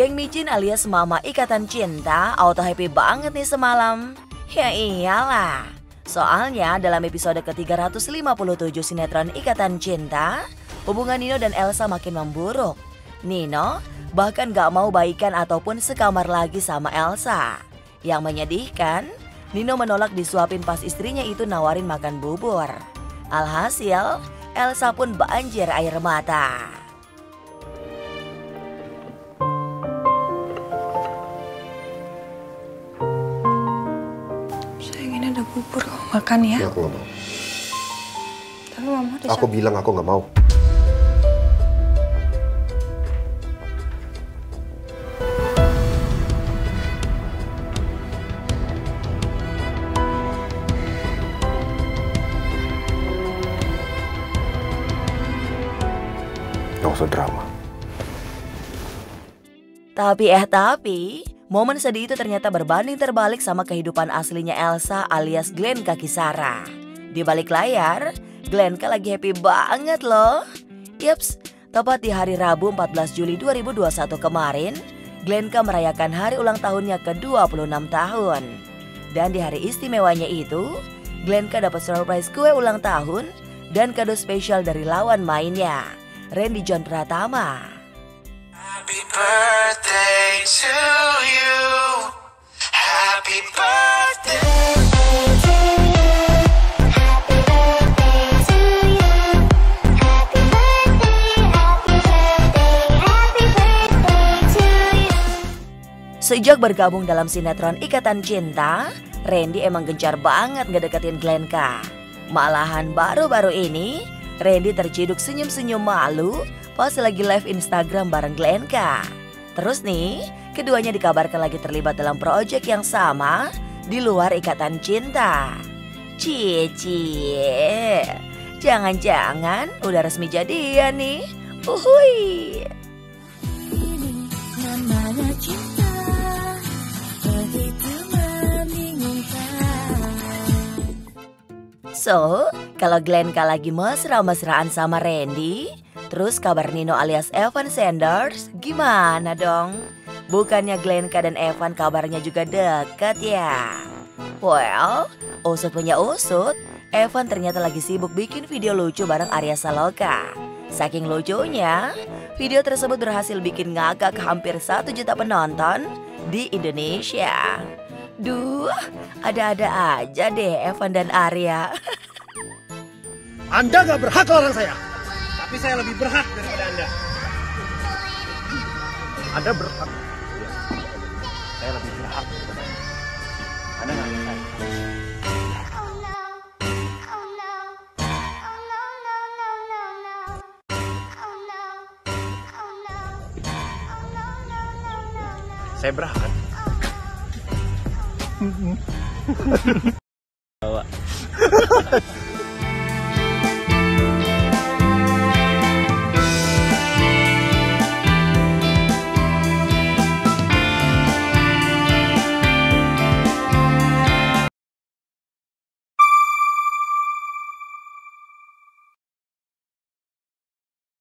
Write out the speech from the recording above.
Geng micin alias mama ikatan cinta auto happy banget nih semalam. Ya iyalah, soalnya dalam episode ke-357 sinetron Ikatan Cinta, hubungan Nino dan Elsa makin memburuk. Nino bahkan gak mau baikan ataupun sekamar lagi sama Elsa. Yang menyedihkan, Nino menolak disuapin pas istrinya itu nawarin makan bubur. Alhasil, Elsa pun banjir air mata. Bubur kamu makan ya? Ya, aku gak mau. Tapi mama udah aku bilang aku gak mau. Gak usah drama. Tapi momen sedih itu ternyata berbanding terbalik sama kehidupan aslinya Elsa alias Glenn Kisara. Di balik layar, Glenn lagi happy banget loh. Yeps, tepat di hari Rabu 14 Juli 2021 kemarin, Glenn merayakan hari ulang tahunnya ke-26 tahun. Dan di hari istimewanya itu, Glenn dapat surprise kue ulang tahun dan kado spesial dari lawan mainnya, Randy John Pratama. Happy birthday to you. Happy birthday. Happy birthday to you. Happy birthday, happy birthday, happy birthday to you. Sejak bergabung dalam sinetron Ikatan Cinta, Randy emang gencar banget ngedeketin Glenn K. Malahan baru-baru ini, Randy terciduk senyum-senyum malu pas lagi live Instagram bareng Glenn K. Terus nih, keduanya dikabarkan lagi terlibat dalam proyek yang sama di luar Ikatan Cinta. Cie, jangan-jangan udah resmi jadian nih. Uhuy. Ini namanya cinta. So, kalau Glenn K lagi mesra-mesraan sama Randy, terus kabar Nino alias Evan Sanders gimana dong? Bukannya Glenn K dan Evan kabarnya juga deket ya? Well, usut punya usut, Evan ternyata lagi sibuk bikin video lucu bareng Arya Saloka. Saking lucunya, video tersebut berhasil bikin ngakak hampir 1 juta penonton di Indonesia. Duh, ada-ada aja deh Evan dan Arya. Anda gak berhak larang saya, tapi saya lebih berhak daripada Anda. Anda berhak, ya. Saya lebih berhak daripada Anda. Anda gak berhak. Saya berhak.